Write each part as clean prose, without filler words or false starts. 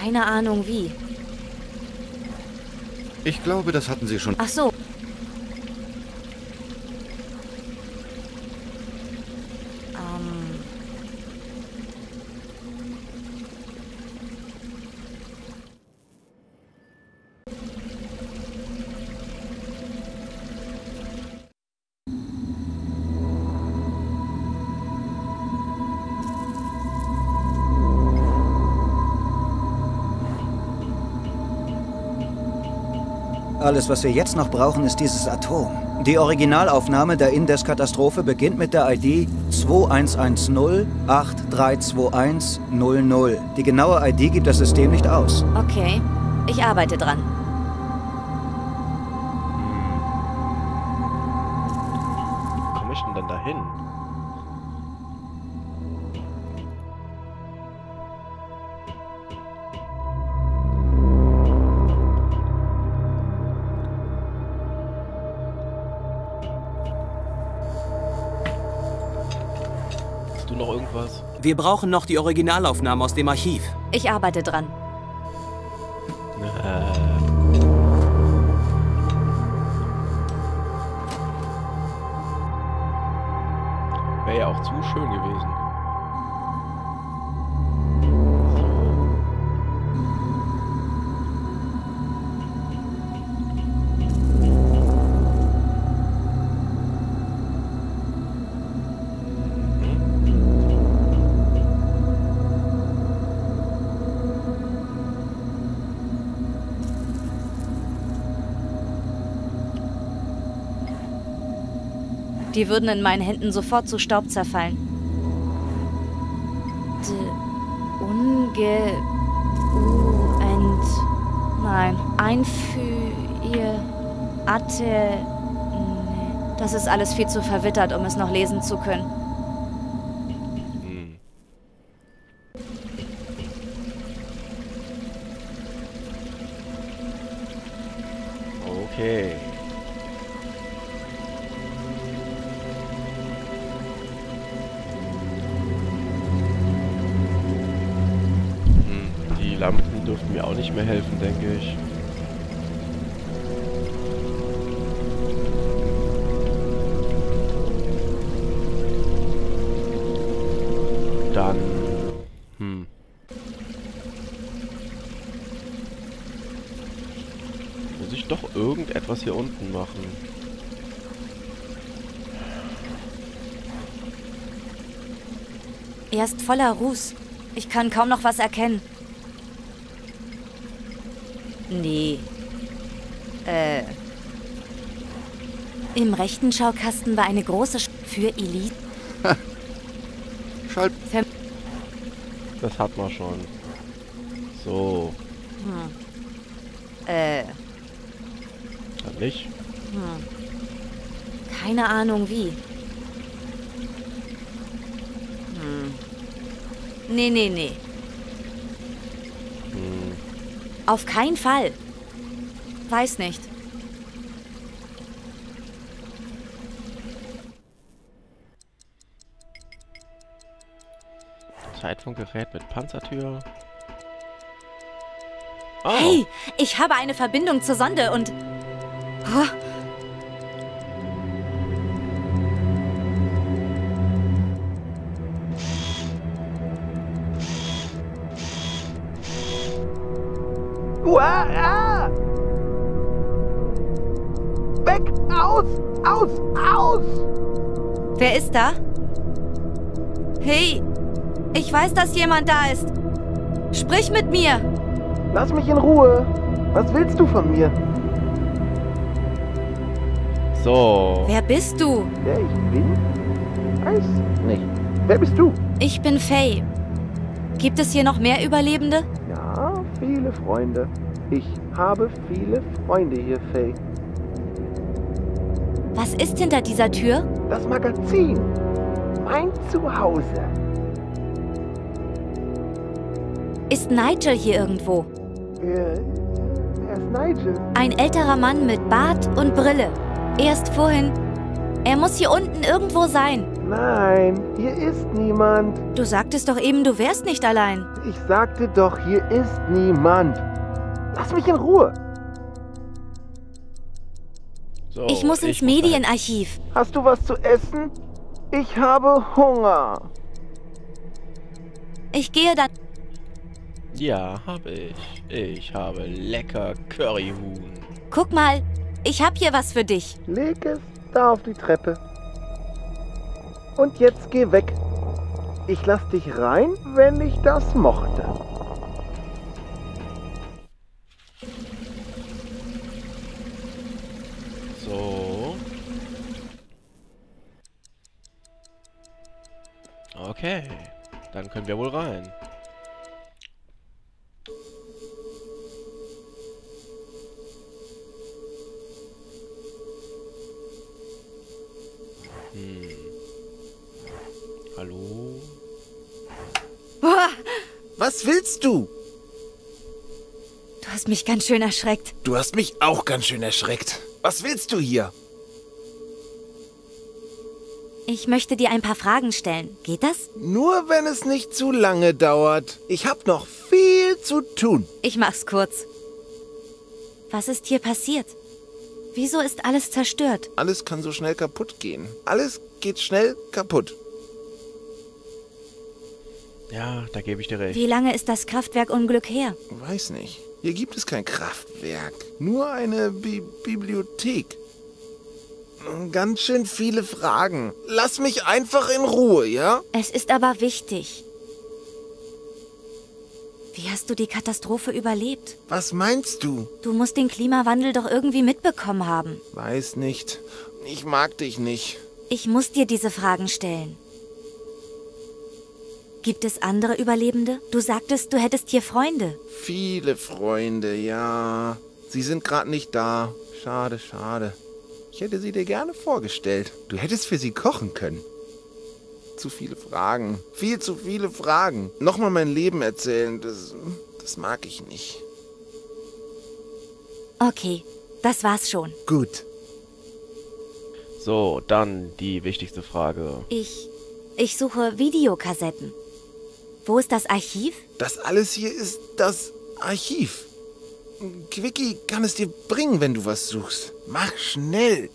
keine Ahnung wie. Ich glaube, das hatten Sie schon. Ach so. Alles, was wir jetzt noch brauchen, ist dieses Atom. Die Originalaufnahme der Indes-Katastrophe beginnt mit der ID 2110832100. Die genaue ID gibt das System nicht aus. Okay, ich arbeite dran. Wie komme ich denn dahin? Wir brauchen noch die Originalaufnahmen aus dem Archiv. Ich arbeite dran. Wäre ja auch zu schön gewesen. Die würden in meinen Händen sofort zu Staub zerfallen. Nein. Das ist alles viel zu verwittert, um es noch lesen zu können. Okay. Dürften mir auch nicht mehr helfen, denke ich. Dann... Muss ich doch irgendetwas hier unten machen. Er ist voller Ruß. Ich kann kaum noch was erkennen. Nee. Im rechten Schaukasten war eine große für Elite. Schalt. Das hat man schon. So. Dann nicht? Keine Ahnung wie. Nee. Auf keinen Fall. Weiß nicht. Zeitfunkgerät mit Panzertür. Oh. Hey, ich habe eine Verbindung zur Sonde und... Oh. Weg! Aus! Aus! Aus! Wer ist da? Hey! Ich weiß, dass jemand da ist. Sprich mit mir! Lass mich in Ruhe! Was willst du von mir? So... Wer bist du? Wer ich bin? Weiß nicht. Wer bist du? Ich bin Fay. Gibt es hier noch mehr Überlebende? Ja, viele Freunde. Ich habe viele Freunde hier, Fay. Was ist hinter dieser Tür? Das Magazin. Mein Zuhause. Ist Nigel hier irgendwo? Wer ist Nigel? Ein älterer Mann mit Bart und Brille. Erst vorhin... Er muss hier unten irgendwo sein. Nein, hier ist niemand. Du sagtest doch eben, du wärst nicht allein. Ich sagte doch, hier ist niemand. Lass mich in Ruhe. So, ich muss ins Medienarchiv. Hast du was zu essen? Ich habe Hunger. Ich gehe dann... Ja, habe ich. Ich habe lecker Curryhuhn. Guck mal, ich habe hier was für dich. Leg es da auf die Treppe. Und jetzt geh weg. Ich lass dich rein, wenn ich das mochte. So. Okay. Dann können wir wohl rein. Hallo? Was willst du? Du hast mich ganz schön erschreckt. Du hast mich auch ganz schön erschreckt. Was willst du hier? Ich möchte dir ein paar Fragen stellen. Geht das? Nur wenn es nicht zu lange dauert. Ich habe noch viel zu tun. Ich mach's kurz. Was ist hier passiert? Wieso ist alles zerstört? Alles kann so schnell kaputt gehen. Alles geht schnell kaputt. Ja, da gebe ich dir recht. Wie lange ist das Kraftwerkunglück her? Weiß nicht. Hier gibt es kein Kraftwerk. Nur eine Bibliothek. Ganz schön viele Fragen. Lass mich einfach in Ruhe, ja? Es ist aber wichtig. Wie hast du die Katastrophe überlebt? Was meinst du? Du musst den Klimawandel doch irgendwie mitbekommen haben. Weiß nicht. Ich mag dich nicht. Ich muss dir diese Fragen stellen. Gibt es andere Überlebende? Du sagtest, du hättest hier Freunde. Viele Freunde, ja. Sie sind gerade nicht da. Schade, schade. Ich hätte sie dir gerne vorgestellt. Du hättest für sie kochen können. Zu viele Fragen. Viel zu viele Fragen. Nochmal mein Leben erzählen, das mag ich nicht. Okay, das war's schon. Gut. So, dann die wichtigste Frage. Ich suche Videokassetten. Wo ist das Archiv? Das alles hier ist das Archiv. Quickie kann es dir bringen, wenn du was suchst. Mach schnell!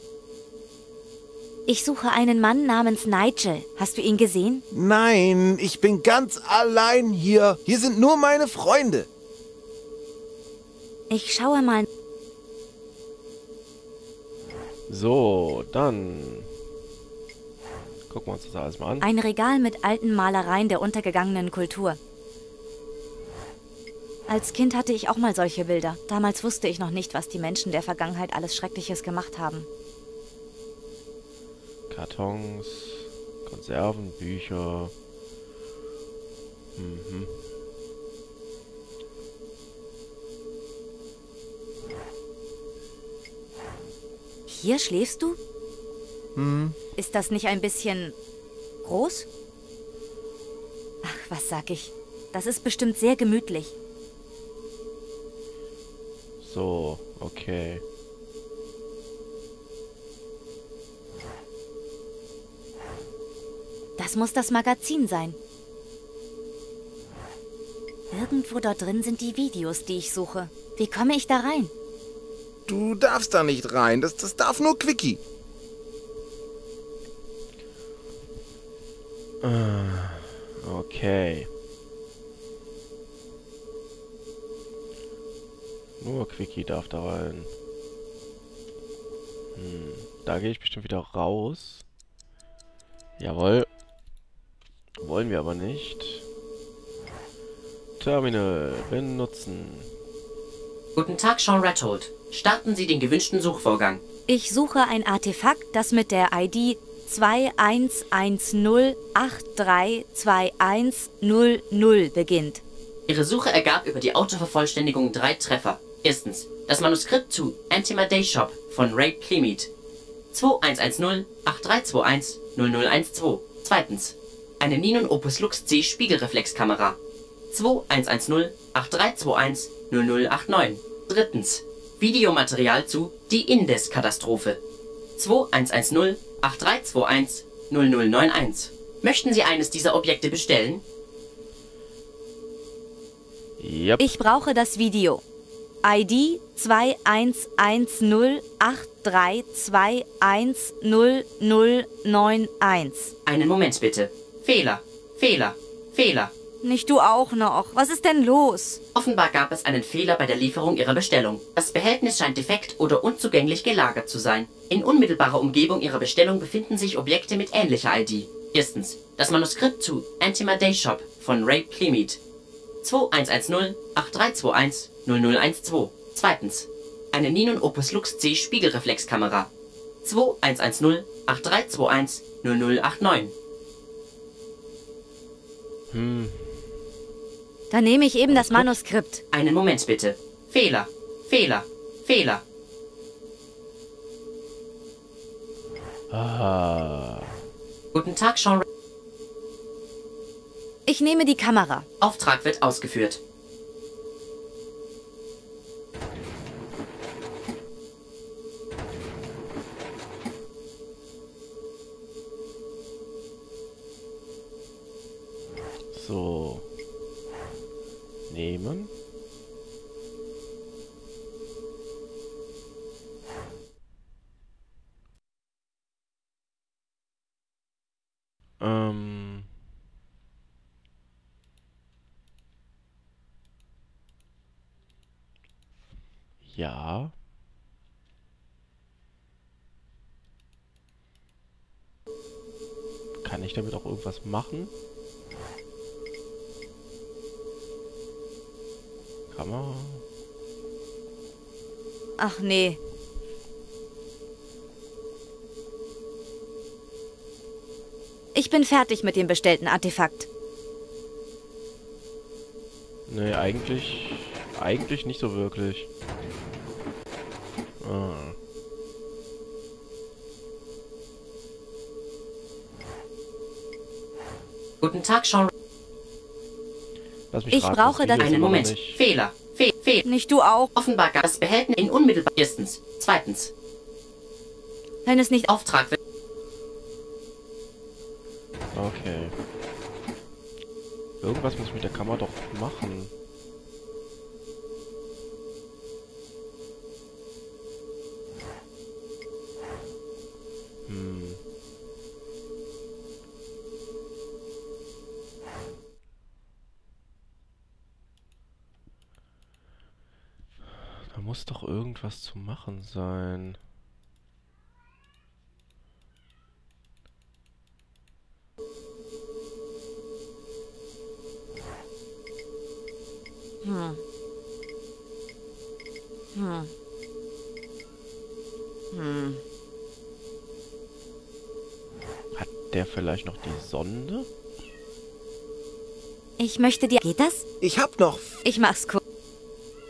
Ich suche einen Mann namens Nigel. Hast du ihn gesehen? Nein, ich bin ganz allein hier. Hier sind nur meine Freunde. Ich schaue mal. So, dann... Gucken wir uns das alles mal an. Ein Regal mit alten Malereien der untergegangenen Kultur. Als Kind hatte ich auch mal solche Bilder. Damals wusste ich noch nicht, was die Menschen der Vergangenheit alles Schreckliches gemacht haben. Kartons, Konserven, Bücher. Mhm. Hier schläfst du? Mhm. Ist das nicht ein bisschen groß? Ach, was sag ich? Das ist bestimmt sehr gemütlich. So, okay. Das muss das Magazin sein. Irgendwo dort drin sind die Videos, die ich suche. Wie komme ich da rein? Du darfst da nicht rein. Das darf nur Quickie. Okay. Nur Quickie darf da rein. Da gehe ich bestimmt wieder raus. Jawohl. Wollen wir aber nicht. Terminal benutzen. Guten Tag, Sean Redhold. Starten Sie den gewünschten Suchvorgang. Ich suche ein Artefakt, das mit der ID 2110832100 beginnt. Ihre Suche ergab über die Autovervollständigung 3 Treffer. Erstens, das Manuskript zu Antima Day Shop von Ray Plymouth. 2110-8321-0012. Zweitens, eine Ninon Opus Lux C Spiegelreflexkamera. 2110-8321-0089. Drittens, Videomaterial zu Die Indes-Katastrophe. 2110 8321 0091. Möchten Sie eines dieser Objekte bestellen? Yep. Ich brauche das Video. ID 211083210091. Einen Moment bitte. Fehler, Fehler, Fehler. Nicht du auch noch. Was ist denn los? Offenbar gab es einen Fehler bei der Lieferung Ihrer Bestellung. Das Behältnis scheint defekt oder unzugänglich gelagert zu sein. In unmittelbarer Umgebung Ihrer Bestellung befinden sich Objekte mit ähnlicher ID. Erstens, das Manuskript zu Antima Day Shop von Ray Plymouth. 2110 8321 0012. Zweitens, eine Ninon Opus Lux C Spiegelreflexkamera. 2110 8321 0089. Dann nehme ich eben das Manuskript. Einen Moment bitte. Fehler, Fehler, Fehler. Ah. Guten Tag, Sean. Ich nehme die Kamera. Auftrag wird ausgeführt. So. Nehmen. Ja. Kann ich damit auch irgendwas machen? Kamera. Ach nee. Ich bin fertig mit dem bestellten Artefakt. Nee, eigentlich nicht so wirklich. Guten Tag, Sean. Lass mich raten, brauche das. Einen Moment. Nicht. Fehler. Fehler. Nicht du auch. Offenbar Gasbehältnis in unmittelbar. Erstens. Zweitens. Wenn es nicht Auftrag wird. Okay. Irgendwas muss ich mit der Kamera doch machen. Da muss doch irgendwas zu machen sein. Hat der vielleicht noch die Sonde? Ich möchte dir... Geht das? Ich hab noch... Ich mach's kurz.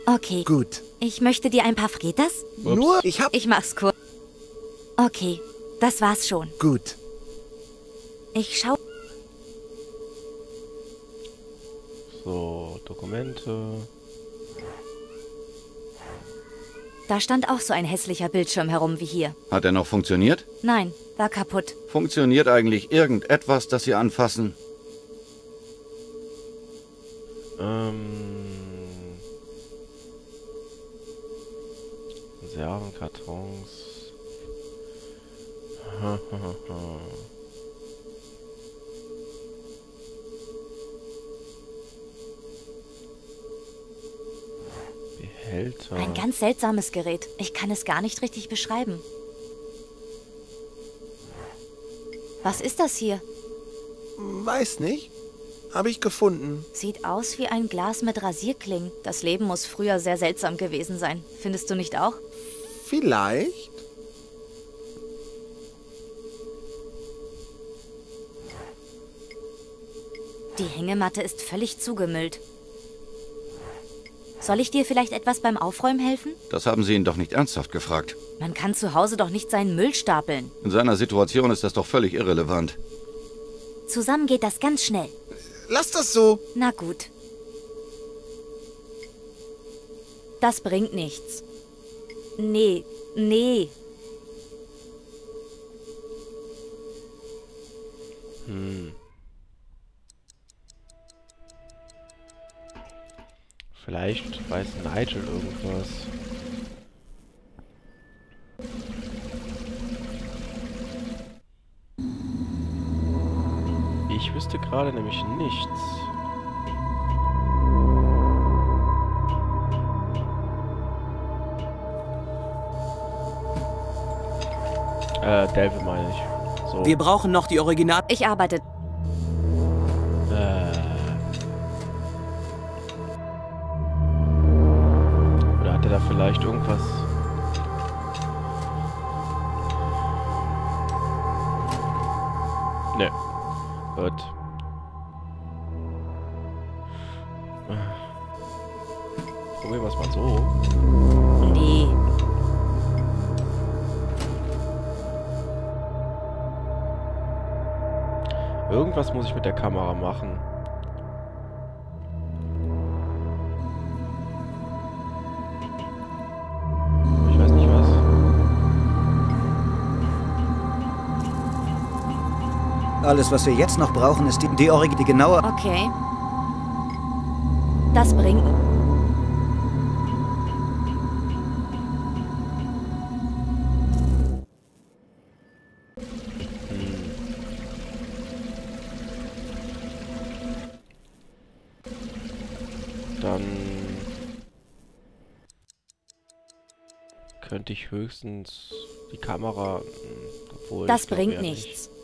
Okay. Gut. Ich möchte dir ein paar... Geht das? Ups. Nur... Ich hab... Ich mach's kurz. Okay. Das war's schon. Gut. Ich schau... So, Dokumente... Da stand auch so ein hässlicher Bildschirm herum wie hier. Hat er noch funktioniert? Nein, war kaputt. Funktioniert eigentlich irgendetwas, das Sie anfassen? Konservenkartons. Behälter. Ein ganz seltsames Gerät. Ich kann es gar nicht richtig beschreiben. Was ist das hier? Weiß nicht. Habe ich gefunden. Sieht aus wie ein Glas mit Rasierklingen. Das Leben muss früher sehr seltsam gewesen sein. Findest du nicht auch? Vielleicht. Die Hängematte ist völlig zugemüllt. Soll ich dir vielleicht etwas beim Aufräumen helfen? Das haben Sie ihn doch nicht ernsthaft gefragt. Man kann zu Hause doch nicht seinen Müll stapeln. In seiner Situation ist das doch völlig irrelevant. Zusammen geht das ganz schnell. Lass das so. Na gut. Das bringt nichts. Nee. Vielleicht weiß Nigel irgendwas. Ich wüsste gerade nämlich nichts. Delve meine ich. So. Wir brauchen noch die Original... Ich arbeite... Oder hat er da vielleicht irgendwas... Ne. Gut. Probieren wir es mal so. Nee. Irgendwas muss ich mit der Kamera machen. Ich weiß nicht was. Alles, was wir jetzt noch brauchen, ist die genaue... Okay. Das bringt... Könnte ich höchstens die Kamera... Obwohl, das bringt nichts.